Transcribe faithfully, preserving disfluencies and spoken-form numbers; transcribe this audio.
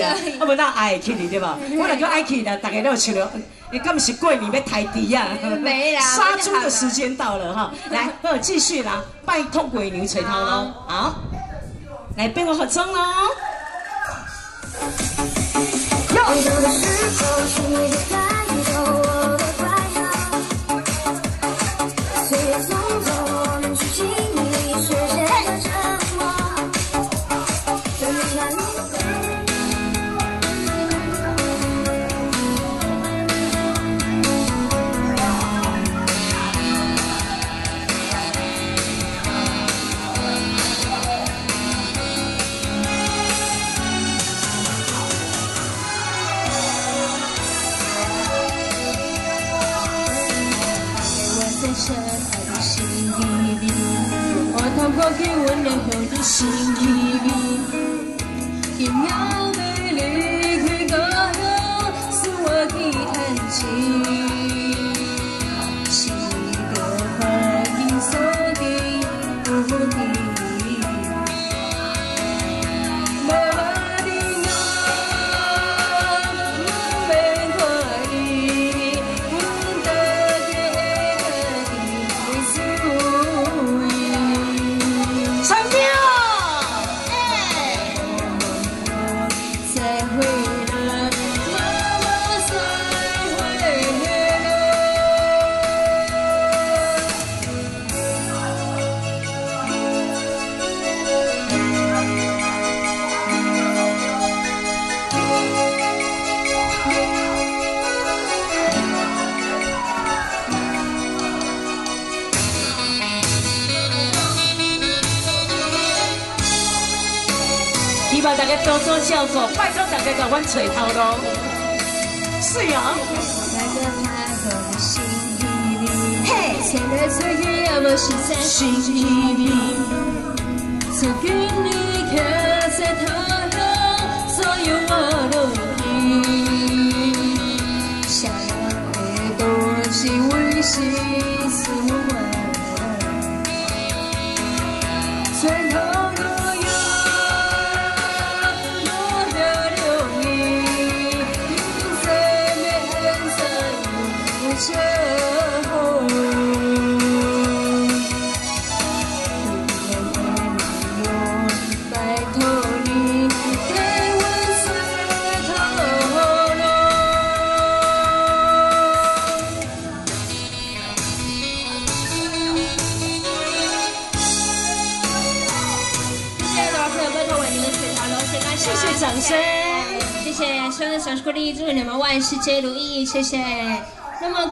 啦，啊无哪爱去哩对吧？我若叫爱去啦，大家都笑了。你根本是过年要抬猪啊！没啦，杀猪的时间到了哈，来，我继续啦，拜托鬼牛垂头喽，好，来变我服装喽。给我两口的心意，一秒没离开过后，是我的叹息。是一个花影所给我的你，妈妈的我，我没怀疑，我的爱的你是我。 希望大家多多照顾，拜托大家给阮找头路。是啊。嘿。心意里，曾跟你刻在头上，所有我都记。想要的东西，温馨是我。最后。 谢谢掌声，谢谢，希望小树哥的祝你们万事皆如意，谢谢。那么。